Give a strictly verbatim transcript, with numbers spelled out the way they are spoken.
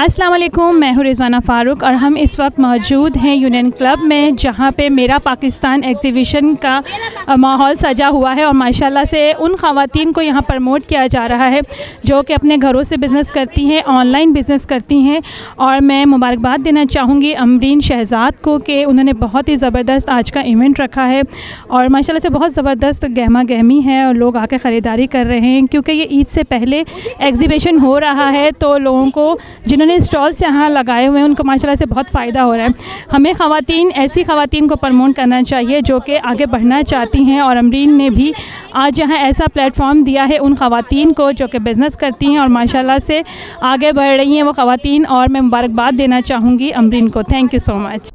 अस्सलाम वालेकुम, मैं हूँ रिजवाना फ़ारूक और हम इस वक्त मौजूद हैं यूनियन क्लब में, जहाँ पे मेरा पाकिस्तान एग्ज़िबिशन का माहौल सजा हुआ है और माशाल्लाह से उन ख़वातीन को यहाँ प्रमोट किया जा रहा है जो कि अपने घरों से बिज़नेस करती हैं, ऑनलाइन बिज़नेस करती हैं। और मैं मुबारकबाद देना चाहूँगी अमरीन शहजाद को कि उन्होंने बहुत ही ज़बरदस्त आज का इवेंट रखा है और माशाल्लाह से बहुत ज़बरदस्त गहमा गहमी है और लोग आके ख़रीदारी कर रहे हैं, क्योंकि ये ईद से पहले एग्ज़िबिशन हो रहा है तो लोगों को जिन्होंने स्टॉल्स यहाँ लगाए हुए हैं उनको माशाल्लाह से बहुत फ़ायदा हो रहा है। हमें ख़वातीन, ऐसी ख़वातीन को प्रमोट करना चाहिए जो कि आगे बढ़ना चाहती हैं और अमरीन ने भी आज यहाँ ऐसा प्लेटफॉर्म दिया है उन ख़वातीन को जो कि बिज़नेस करती हैं और माशाल्लाह से आगे बढ़ रही हैं वो ख़वातीन। और मैं मुबारकबाद देना चाहूँगी अमरीन को। Thank you so much.